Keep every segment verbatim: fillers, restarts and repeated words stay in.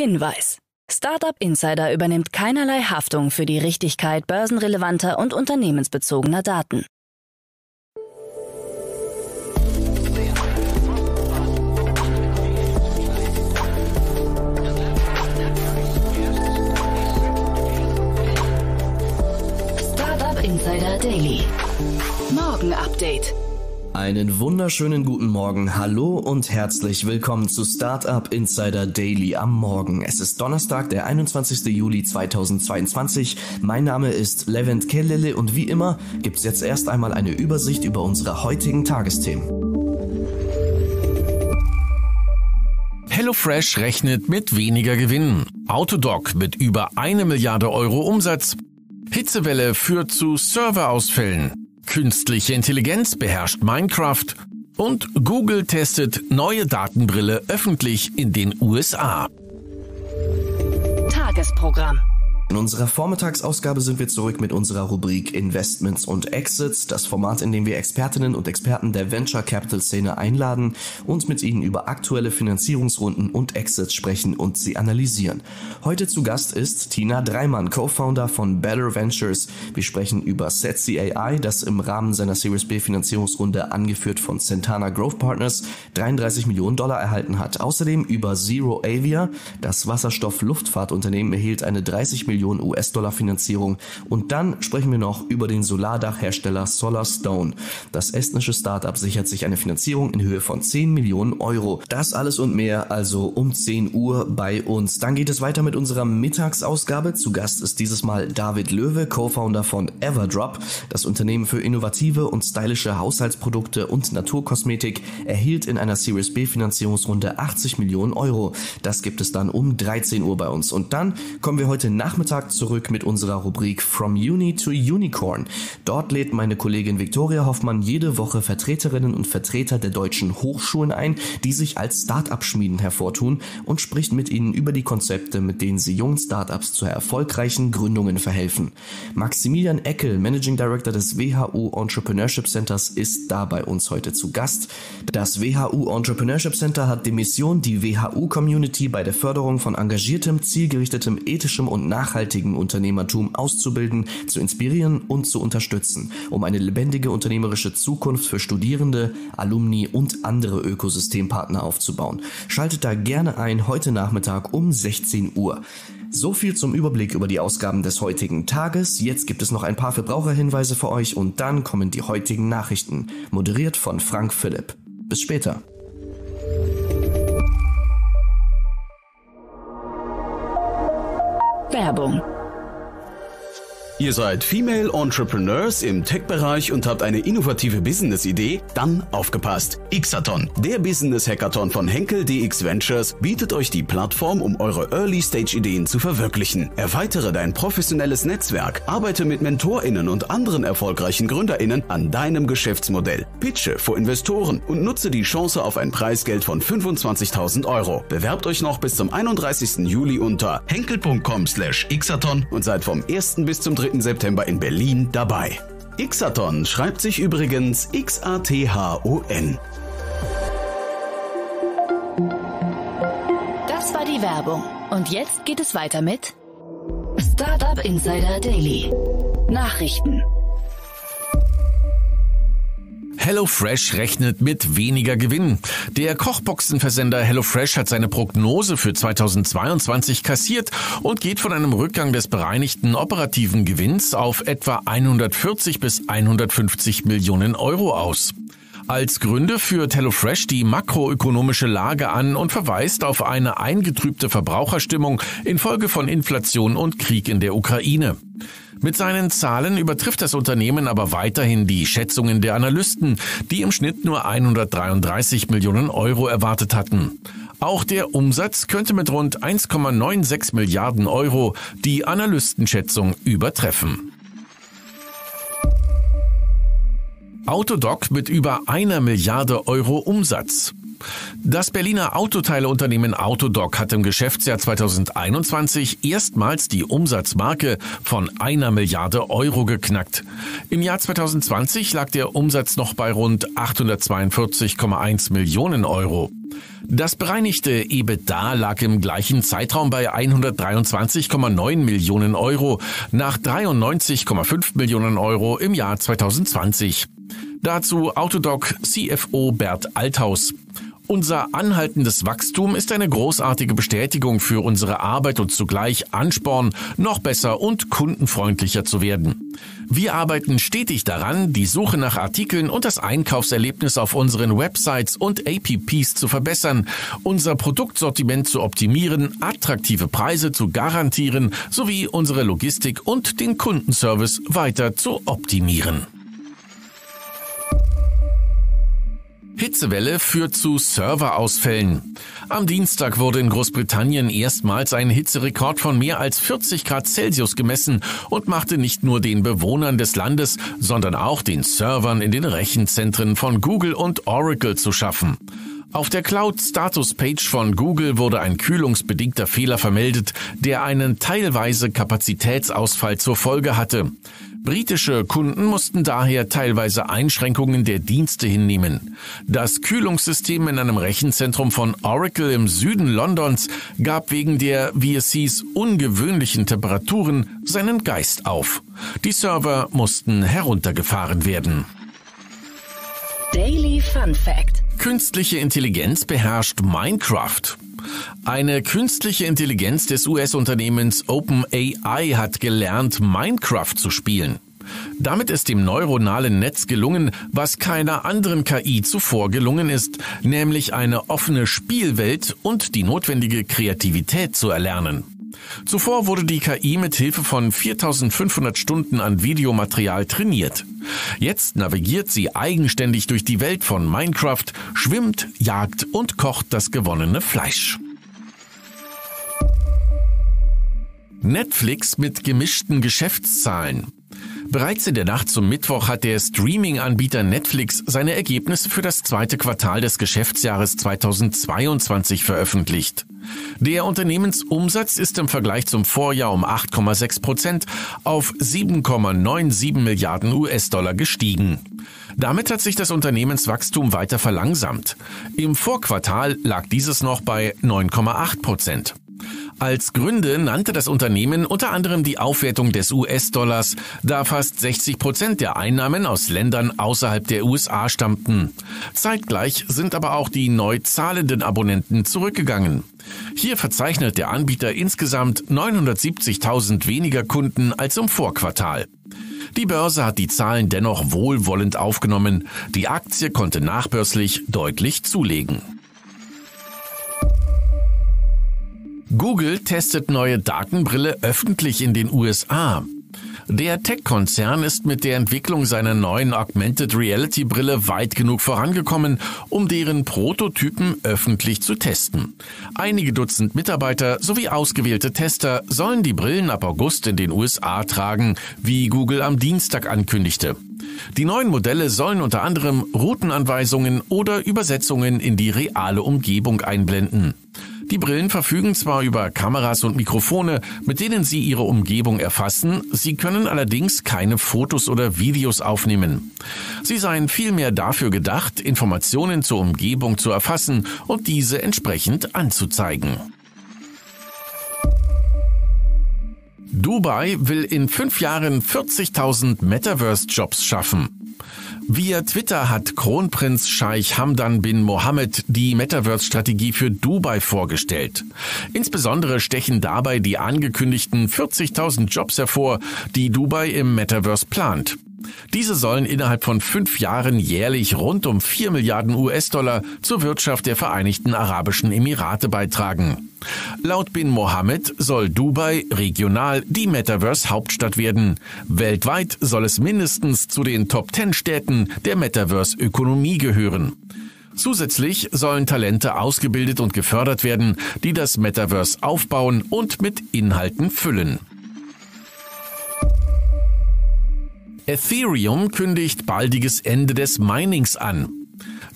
Hinweis: Startup Insider übernimmt keinerlei Haftung für die Richtigkeit börsenrelevanter und unternehmensbezogener Daten. Startup Insider Daily Morgen Update. Einen wunderschönen guten Morgen, hallo und herzlich willkommen zu Startup Insider Daily am Morgen. Es ist Donnerstag, der einundzwanzigsten Juli zweitausendzweiundzwanzig. Mein Name ist Levent Kellele und wie immer gibt's jetzt erst einmal eine Übersicht über unsere heutigen Tagesthemen. HelloFresh rechnet mit weniger Gewinnen. Autodoc mit über eine Milliarde Euro Umsatz. Hitzewelle führt zu Serverausfällen. Künstliche Intelligenz beherrscht Minecraft und Google testet neue Datenbrille öffentlich in den U S A. Tagesprogramm. In unserer Vormittagsausgabe sind wir zurück mit unserer Rubrik Investments und Exits, das Format, in dem wir Expertinnen und Experten der Venture Capital Szene einladen und mit ihnen über aktuelle Finanzierungsrunden und Exits sprechen und sie analysieren. Heute zu Gast ist Tina Dreimann, Co-Founder von Better Ventures. Wir sprechen über Setsi A I, das im Rahmen seiner Series B Finanzierungsrunde, angeführt von Centana Growth Partners, dreiunddreißig Millionen Dollar erhalten hat. Außerdem über Zero Avia, das Wasserstoff-Luftfahrtunternehmen, erhielt eine dreißig Millionen U S-Dollar Finanzierung. Und dann sprechen wir noch über den Solardachhersteller Solarstone. Das estnische Startup sichert sich eine Finanzierung in Höhe von zehn Millionen Euro. Das alles und mehr also um zehn Uhr bei uns. Dann geht es weiter mit unserer Mittagsausgabe. Zu Gast ist dieses Mal David Löwe, Co-Founder von Everdrop. Das Unternehmen für innovative und stylische Haushaltsprodukte und Naturkosmetik erhielt in einer Series B Finanzierungsrunde achtzig Millionen Euro. Das gibt es dann um dreizehn Uhr bei uns. Und dann kommen wir heute Nachmittag zurück mit unserer Rubrik From Uni to Unicorn. Dort lädt meine Kollegin Viktoria Hoffmann jede Woche Vertreterinnen und Vertreter der deutschen Hochschulen ein, die sich als Start-up-Schmieden hervortun, und spricht mit ihnen über die Konzepte, mit denen sie jungen Start-ups zu erfolgreichen Gründungen verhelfen. Maximilian Eckel, Managing Director des W H U Entrepreneurship Centers, ist da bei uns heute zu Gast. Das W H U Entrepreneurship Center hat die Mission, die W H U-Community bei der Förderung von engagiertem, zielgerichtetem, ethischem und nachhaltigem nachhaltigen Unternehmertum auszubilden, zu inspirieren und zu unterstützen, um eine lebendige unternehmerische Zukunft für Studierende, Alumni und andere Ökosystempartner aufzubauen. Schaltet da gerne ein, heute Nachmittag um sechzehn Uhr. So viel zum Überblick über die Ausgaben des heutigen Tages. Jetzt gibt es noch ein paar Verbraucherhinweise für euch und dann kommen die heutigen Nachrichten, moderiert von Frank Philipp. Bis später. Werbung. Ihr seid Female Entrepreneurs im Tech-Bereich und habt eine innovative Business-Idee? Dann aufgepasst! Xathon, der Business-Hackathon von Henkel D X Ventures, bietet euch die Plattform, um eure Early-Stage-Ideen zu verwirklichen. Erweitere dein professionelles Netzwerk, arbeite mit MentorInnen und anderen erfolgreichen GründerInnen an deinem Geschäftsmodell, pitche vor Investoren und nutze die Chance auf ein Preisgeld von fünfundzwanzigtausend Euro. Bewerbt euch noch bis zum einunddreißigsten Juli unter henkel punkt com slash xathon und seid vom ersten bis zum dritten September in Berlin dabei. Xathon schreibt sich übrigens X A T H O N. Das war die Werbung. Und jetzt geht es weiter mit Startup Insider Daily Nachrichten. HelloFresh rechnet mit weniger Gewinn. Der Kochboxenversender HelloFresh hat seine Prognose für zweitausendzweiundzwanzig kassiert und geht von einem Rückgang des bereinigten operativen Gewinns auf etwa hundertvierzig bis hundertfünfzig Millionen Euro aus. Als Gründe führt HelloFresh die makroökonomische Lage an und verweist auf eine eingetrübte Verbraucherstimmung infolge von Inflation und Krieg in der Ukraine. Mit seinen Zahlen übertrifft das Unternehmen aber weiterhin die Schätzungen der Analysten, die im Schnitt nur hundertdreiunddreißig Millionen Euro erwartet hatten. Auch der Umsatz könnte mit rund eins Komma sechsundneunzig Milliarden Euro die Analystenschätzung übertreffen. Autodoc mit über einer Milliarde Euro Umsatz. Das Berliner Autoteileunternehmen Autodoc hat im Geschäftsjahr zweitausendeinundzwanzig erstmals die Umsatzmarke von einer Milliarde Euro geknackt. Im Jahr zweitausendzwanzig lag der Umsatz noch bei rund achthundertzweiundvierzig Komma eins Millionen Euro. Das bereinigte EBITDA lag im gleichen Zeitraum bei hundertdreiundzwanzig Komma neun Millionen Euro nach dreiundneunzig Komma fünf Millionen Euro im Jahr zweitausendzwanzig. Dazu Autodoc C F O Bert Althaus. Unser anhaltendes Wachstum ist eine großartige Bestätigung für unsere Arbeit und zugleich Ansporn, noch besser und kundenfreundlicher zu werden. Wir arbeiten stetig daran, die Suche nach Artikeln und das Einkaufserlebnis auf unseren Websites und A P Ps zu verbessern, unser Produktsortiment zu optimieren, attraktive Preise zu garantieren, sowie unsere Logistik und den Kundenservice weiter zu optimieren. Hitzewelle führt zu Serverausfällen. Am Dienstag wurde in Großbritannien erstmals ein Hitzerekord von mehr als vierzig Grad Celsius gemessen und machte nicht nur den Bewohnern des Landes, sondern auch den Servern in den Rechenzentren von Google und Oracle zu schaffen. Auf der Cloud-Status-Page von Google wurde ein kühlungsbedingter Fehler vermeldet, der einen teilweise Kapazitätsausfall zur Folge hatte. Britische Kunden mussten daher teilweise Einschränkungen der Dienste hinnehmen. Das Kühlungssystem in einem Rechenzentrum von Oracle im Süden Londons gab wegen der, wie es hieß, ungewöhnlichen Temperaturen seinen Geist auf. Die Server mussten heruntergefahren werden. Daily Fun Fact: Künstliche Intelligenz beherrscht Minecraft. Eine künstliche Intelligenz des U S-Unternehmens OpenAI hat gelernt, Minecraft zu spielen. Damit ist dem neuronalen Netz gelungen, was keiner anderen K I zuvor gelungen ist, nämlich eine offene Spielwelt und die notwendige Kreativität zu erlernen. Zuvor wurde die K I mit Hilfe von viertausendfünfhundert Stunden an Videomaterial trainiert. Jetzt navigiert sie eigenständig durch die Welt von Minecraft, schwimmt, jagt und kocht das gewonnene Fleisch. Netflix mit gemischten Geschäftszahlen. Bereits in der Nacht zum Mittwoch hat der Streaming-Anbieter Netflix seine Ergebnisse für das zweite Quartal des Geschäftsjahres zweitausendzweiundzwanzig veröffentlicht. Der Unternehmensumsatz ist im Vergleich zum Vorjahr um acht Komma sechs Prozent auf sieben Komma siebenundneunzig Milliarden U S-Dollar gestiegen. Damit hat sich das Unternehmenswachstum weiter verlangsamt. Im Vorquartal lag dieses noch bei neun Komma acht Prozent. Als Gründe nannte das Unternehmen unter anderem die Aufwertung des U S-Dollars, da fast sechzig Prozent der Einnahmen aus Ländern außerhalb der U S A stammten. Zeitgleich sind aber auch die neu zahlenden Abonnenten zurückgegangen. Hier verzeichnet der Anbieter insgesamt neunhundertsiebzigtausend weniger Kunden als im Vorquartal. Die Börse hat die Zahlen dennoch wohlwollend aufgenommen. Die Aktie konnte nachbörslich deutlich zulegen. Google testet neue Datenbrille öffentlich in den U S A. Der Tech-Konzern ist mit der Entwicklung seiner neuen Augmented Reality-Brille weit genug vorangekommen, um deren Prototypen öffentlich zu testen. Einige Dutzend Mitarbeiter sowie ausgewählte Tester sollen die Brillen ab August in den U S A tragen, wie Google am Dienstag ankündigte. Die neuen Modelle sollen unter anderem Routenanweisungen oder Übersetzungen in die reale Umgebung einblenden. Die Brillen verfügen zwar über Kameras und Mikrofone, mit denen sie ihre Umgebung erfassen, sie können allerdings keine Fotos oder Videos aufnehmen. Sie seien vielmehr dafür gedacht, Informationen zur Umgebung zu erfassen und diese entsprechend anzuzeigen. Dubai will in fünf Jahren vierzigtausend Metaverse-Jobs schaffen. Via Twitter hat Kronprinz Sheikh Hamdan bin Mohammed die Metaverse-Strategie für Dubai vorgestellt. Insbesondere stechen dabei die angekündigten vierzigtausend Jobs hervor, die Dubai im Metaverse plant. Diese sollen innerhalb von fünf Jahren jährlich rund um vier Milliarden U S-Dollar zur Wirtschaft der Vereinigten Arabischen Emirate beitragen. Laut bin Mohammed soll Dubai regional die Metaverse-Hauptstadt werden. Weltweit soll es mindestens zu den Top zehn Städten der Metaverse-Ökonomie gehören. Zusätzlich sollen Talente ausgebildet und gefördert werden, die das Metaverse aufbauen und mit Inhalten füllen. Ethereum kündigt baldiges Ende des Minings an.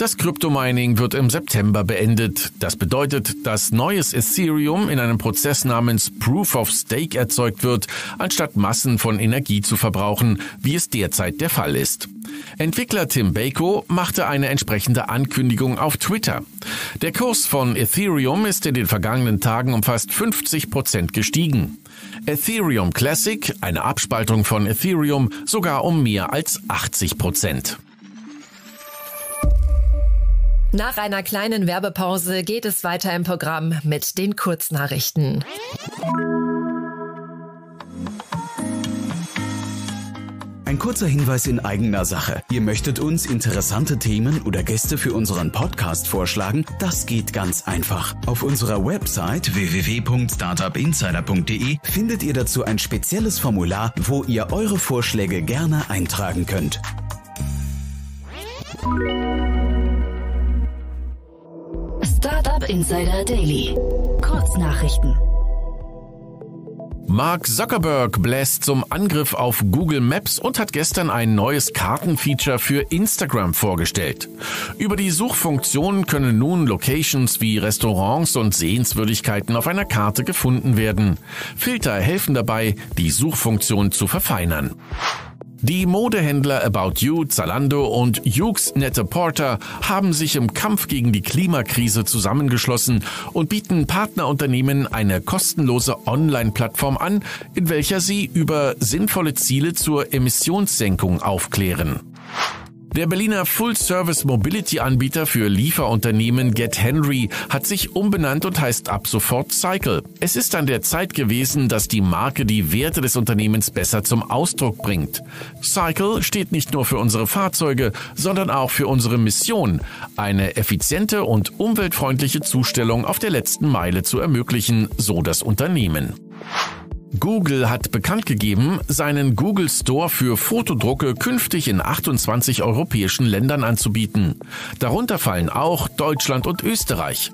Das Kryptomining wird im September beendet. Das bedeutet, dass neues Ethereum in einem Prozess namens Proof of Stake erzeugt wird, anstatt Massen von Energie zu verbrauchen, wie es derzeit der Fall ist. Entwickler Tim Beiko machte eine entsprechende Ankündigung auf Twitter. Der Kurs von Ethereum ist in den vergangenen Tagen um fast fünfzig Prozent gestiegen. Ethereum Classic, eine Abspaltung von Ethereum, sogar um mehr als achtzig Prozent. Nach einer kleinen Werbepause geht es weiter im Programm mit den Kurznachrichten. Ein kurzer Hinweis in eigener Sache. Ihr möchtet uns interessante Themen oder Gäste für unseren Podcast vorschlagen? Das geht ganz einfach. Auf unserer Website w w w punkt startup insider punkt d e findet ihr dazu ein spezielles Formular, wo ihr eure Vorschläge gerne eintragen könnt. Startup Insider Daily. Kurznachrichten. Mark Zuckerberg bläst zum Angriff auf Google Maps und hat gestern ein neues Kartenfeature für Instagram vorgestellt. Über die Suchfunktion können nun Locations wie Restaurants und Sehenswürdigkeiten auf einer Karte gefunden werden. Filter helfen dabei, die Suchfunktion zu verfeinern. Die Modehändler About You, Zalando und Yoox Net-a-Porter haben sich im Kampf gegen die Klimakrise zusammengeschlossen und bieten Partnerunternehmen eine kostenlose Online-Plattform an, in welcher sie über sinnvolle Ziele zur Emissionssenkung aufklären. Der Berliner Full-Service-Mobility-Anbieter für Lieferunternehmen GetHenry hat sich umbenannt und heißt ab sofort Cycle. Es ist an der Zeit gewesen, dass die Marke die Werte des Unternehmens besser zum Ausdruck bringt. Cycle steht nicht nur für unsere Fahrzeuge, sondern auch für unsere Mission, eine effiziente und umweltfreundliche Zustellung auf der letzten Meile zu ermöglichen, so das Unternehmen. Google hat bekannt gegeben, seinen Google Store für Fotodrucke künftig in achtundzwanzig europäischen Ländern anzubieten. Darunter fallen auch Deutschland und Österreich.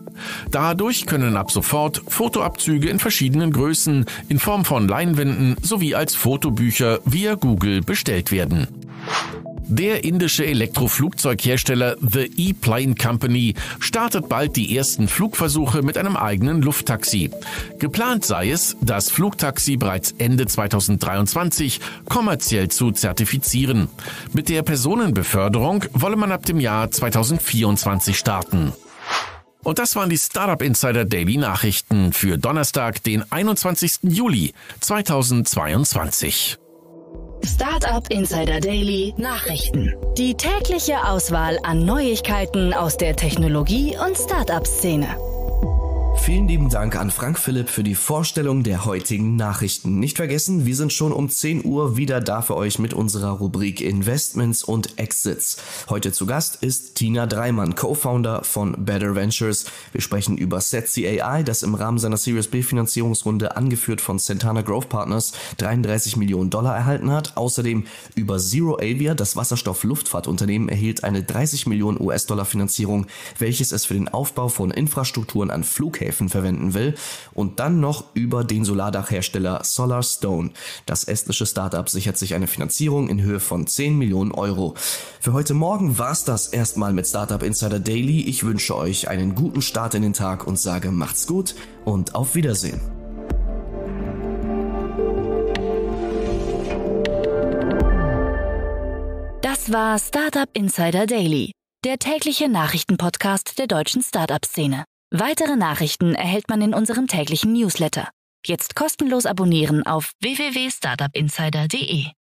Dadurch können ab sofort Fotoabzüge in verschiedenen Größen in Form von Leinwänden sowie als Fotobücher via Google bestellt werden. Der indische Elektroflugzeughersteller The E-Plane Company startet bald die ersten Flugversuche mit einem eigenen Lufttaxi. Geplant sei es, das Flugtaxi bereits Ende zweitausenddreiundzwanzig kommerziell zu zertifizieren. Mit der Personenbeförderung wolle man ab dem Jahr zweitausendvierundzwanzig starten. Und das waren die Startup Insider Daily Nachrichten für Donnerstag, den einundzwanzigsten Juli zweitausendzweiundzwanzig. Startup Insider Daily Nachrichten. Die tägliche Auswahl an Neuigkeiten aus der Technologie- und Startup-Szene. Vielen lieben Dank an Frank Philipp für die Vorstellung der heutigen Nachrichten. Nicht vergessen, wir sind schon um zehn Uhr wieder da für euch mit unserer Rubrik Investments und Exits. Heute zu Gast ist Tina Dreimann, Co-Founder von Better Ventures. Wir sprechen über Setsi A I, das im Rahmen seiner Series B Finanzierungsrunde, angeführt von Centana Growth Partners, dreiunddreißig Millionen Dollar erhalten hat. Außerdem über Zero Avia, das Wasserstoff-Luftfahrtunternehmen, erhielt eine dreißig Millionen U S Dollar Finanzierung, welches es für den Aufbau von Infrastrukturen an Flughäfen verwenden will, und dann noch über den Solardachhersteller Solarstone. Das estnische Startup sichert sich eine Finanzierung in Höhe von zehn Millionen Euro. Für heute Morgen war's das erstmal mit Startup Insider Daily. Ich wünsche euch einen guten Start in den Tag und sage macht's gut und auf Wiedersehen. Das war Startup Insider Daily, der tägliche Nachrichtenpodcast der deutschen Startup-Szene. Weitere Nachrichten erhält man in unserem täglichen Newsletter. Jetzt kostenlos abonnieren auf w w w punkt startup insider punkt d e.